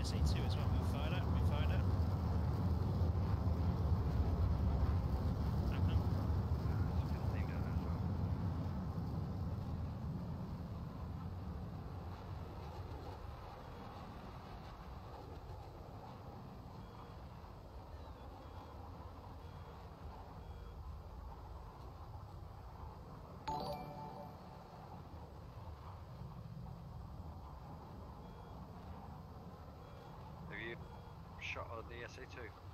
SE2 as well. We'll fire that, we'll fire that. Shot on the SA2.